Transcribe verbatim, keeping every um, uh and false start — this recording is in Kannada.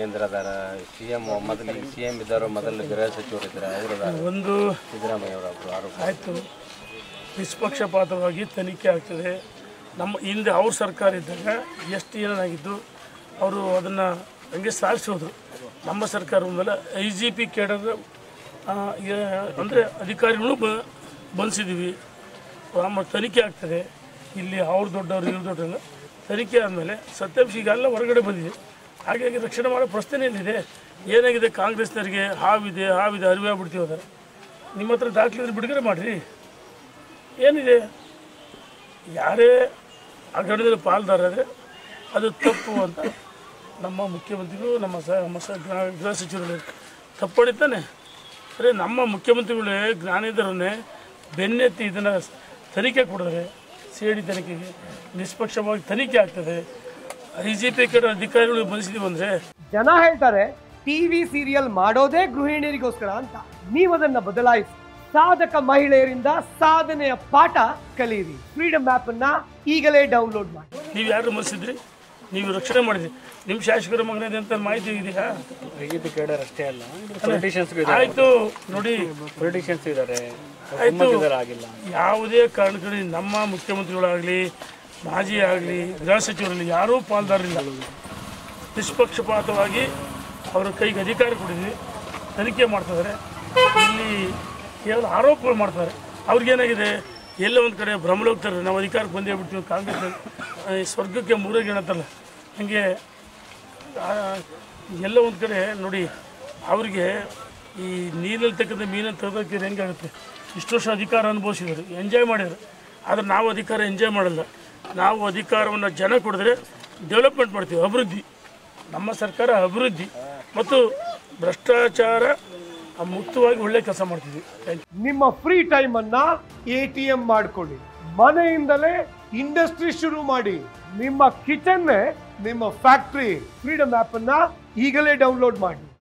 ನೇಂದ್ರದಾರ ಸಿಎಂ ಮೊದಲು ಸಿಎಂ ಇದ್ದಾರೋ ಮೊದಲು ಗೃಹ ಸಚಿವರು ಇದ್ದಾರೆ ಅವರು ಒಂದು ಸಿದ್ದರಾಮಯ್ಯವರು ಆರೋಪ ಆಯಿತು. ನಿಷ್ಪಕ್ಷಪಾತವಾಗಿ ತನಿಖೆ ಆಗ್ತದೆ. ನಮ್ಮ ಹಿಂದೆ ಅವ್ರ ಸರ್ಕಾರ ಇದ್ದಾಗ ಎಷ್ಟು ಏನಾಗಿದ್ದು ಅವರು ಅದನ್ನು ಹಂಗೆ ಸಾಧಿಸೋದು. ನಮ್ಮ ಸರ್ಕಾರದ ಮೇಲೆ ಐ ಜಿ ಪಿ ಕೇಡರ್ ಅಂದರೆ ಅಧಿಕಾರಿಗಳು ಬ ಬಂದಿದ್ದೀವಿ. ನಮ್ಮ ತನಿಖೆ ಆಗ್ತದೆ. ಇಲ್ಲಿ ಅವ್ರು ದೊಡ್ಡವರು ಇವ್ರು ದೊಡ್ಡವರೆಲ್ಲ ತನಿಖೆ ಆದಮೇಲೆ ಸತ್ಯಾಂಶ ಈಗೆಲ್ಲ ಹೊರಗಡೆ ಬಂದಿದೆ. ಹಾಗಾಗಿ ರಕ್ಷಣೆ ಮಾಡೋ ಪ್ರಶ್ನೆಯಲ್ಲಿದೆ. ಏನಾಗಿದೆ ಕಾಂಗ್ರೆಸ್ನವರಿಗೆ ಹಾವಿದೆ ಹಾವಿದೆ ಅರಿವೆ ಬಿಡ್ತೀವಿ ಅದರ ನಿಮ್ಮ ಹತ್ರ ದಾಖಲೆ ಬಿಡುಗಡೆ ಮಾಡಿರಿ. ಏನಿದೆ ಯಾರೇ ಅಗಡದಲ್ಲಿ ಪಾಲ್ದಾರಾದರೆ ಅದು ತಪ್ಪು ಅಂತ ನಮ್ಮ ಮುಖ್ಯಮಂತ್ರಿಗಳು ನಮ್ಮ ಸ ನಮ್ಮ ಸ ಗೃಹ ಸಚಿವರು ತಪ್ಪಡಿತಾನೆ. ಅರೆ ನಮ್ಮ ಮುಖ್ಯಮಂತ್ರಿಗಳೇ ಜ್ಞಾನೇಂದ್ರನ್ನೇ ಬೆನ್ನೆತ್ತಿ ಇದನ್ನು ತನಿಖೆ ಕೊಡಿದ್ರೆ ಸಿ ಐ ಡಿ ತನಿಖೆಗೆ ನಿಷ್ಪಕ್ಷವಾಗಿ ತನಿಖೆ ಆಗ್ತದೆ. ಐ ಜಿ ಪಿ ಕಡೆ ಅಧಿಕಾರಿಗಳು ಬಂದಿದ್ದೀವಿ ಅಂದರೆ ಜನ ಹೇಳ್ತಾರೆ ಟಿವಿ ಸೀರಿಯಲ್ ಮಾಡೋದೇ ಗೃಹಿಣಿಯರಿಗೋಸ್ಕರ ಅಂತ. ನೀವದನ್ನು ಬದಲಾಯಿಸಿ. ಸಾಧಕ ಮಹಿಳೆಯರಿಂದ ಸಾಧನೆಯ ಪಾಠ ಕಲಿಯಿರಿ. ಫ್ರೀಡಮ್ ಆ್ಯಪನ್ನು ಈಗಲೇ ಡೌನ್ಲೋಡ್ ಮಾಡಿ. ನೀವು ಯಾರು ಮನಸ್ಸಿದ್ರಿ? ನೀವು ರಕ್ಷಣೆ ಮಾಡಿದ್ರಿ. ನಿಮ್ಮ ಶಾಸಕರ ಮಗನಿದೆ ಅಂತ ಮಾಹಿತಿ ಇದೆಯಾ? ಐ ಜಿ ಪಿ ಕೇಡರ್ ಅಷ್ಟೇ ಅಲ್ಲ, ಪೊಲಿಟಿಷಿಯನ್ಸ್ ಆಯಿತು ನೋಡಿ, ಪೊಲಿಟಿಷಿಯನ್ಸ್ ಇದ್ದಾರೆ ಆಯಿತು. ಯಾವುದೇ ಕಾರಣಕ್ಕೂ ನಮ್ಮ ಮುಖ್ಯಮಂತ್ರಿಗಳಾಗಲಿ ಮಾಜಿ ಆಗಲಿ ಗೃಹ ಸಚಿವರಲ್ಲಿ ಯಾರೂ ಪಾಲ್ದಾರರಿಲ್ಲ. ನಿಷ್ಪಕ್ಷಪಾತವಾಗಿ ಅವರ ಕೈಗೆ ಅಧಿಕಾರ ಕೊಡಿದ್ವಿ, ತನಿಖೆ ಮಾಡ್ತಿದ್ದಾರೆ. ಇಲ್ಲಿ ಕೇವಲ ಆರೋಪಗಳು ಮಾಡ್ತಾರೆ. ಅವ್ರಿಗೇನಾಗಿದೆ ಎಲ್ಲ ಒಂದು ಕಡೆ ಭ್ರಮಲು ಹೋಗ್ತಾರೆ. ನಾವು ಅಧಿಕಾರಕ್ಕೆ ಬಂದೇ ಬಿಡ್ತೀವಿ ಕಾಂಗ್ರೆಸ್ ಸ್ವರ್ಗಕ್ಕೆ ಮೂರಾಗಿ ಏನಂತಲ್ಲ ಹಾಗೆ ಎಲ್ಲ ಒಂದು ಕಡೆ ನೋಡಿ. ಅವರಿಗೆ ಈ ನೀರಲ್ಲಿ ತಕ್ಕಂಥ ಮೀನನ್ನು ತೆಗೆದಕ್ಕೆ ಹೆಂಗಾಗುತ್ತೆ? ಇಷ್ಟು ವರ್ಷ ಅಧಿಕಾರ ಅನುಭವಿಸಿದರು, ಎಂಜಾಯ್ ಮಾಡಿದರು. ಆದರೆ ನಾವು ಅಧಿಕಾರ ಎಂಜಾಯ್ ಮಾಡಲ್ಲ. ನಾವು ಅಧಿಕಾರವನ್ನು ಜನ ಕೊಡಿದ್ರೆ ಡೆವಲಪ್ಮೆಂಟ್ ಮಾಡ್ತೀವಿ, ಅಭಿವೃದ್ಧಿ. ನಮ್ಮ ಸರ್ಕಾರ ಅಭಿವೃದ್ಧಿ ಮತ್ತು ಭ್ರಷ್ಟಾಚಾರ ಮುಕ್ತವಾಗಿ ಒಳ್ಳೆ ಕೆಲಸ ಮಾಡ್ತಿದ್ವಿ. ನಿಮ್ಮ ಫ್ರೀ ಟೈಮನ್ನು ಎ ಟಿ ಎಂ ಮಾಡಿಕೊಳ್ಳಿ. ಮನೆಯಿಂದಲೇ ಇಂಡಸ್ಟ್ರಿ ಶುರು ಮಾಡಿ. ನಿಮ್ಮ ಕಿಚನ್ನೇ ನಿಮ್ಮ ಫ್ಯಾಕ್ಟ್ರಿ. ಫ್ರೀಡಮ್ ಆ್ಯಪನ್ನು ಈಗಲೇ ಡೌನ್ಲೋಡ್ ಮಾಡಿ.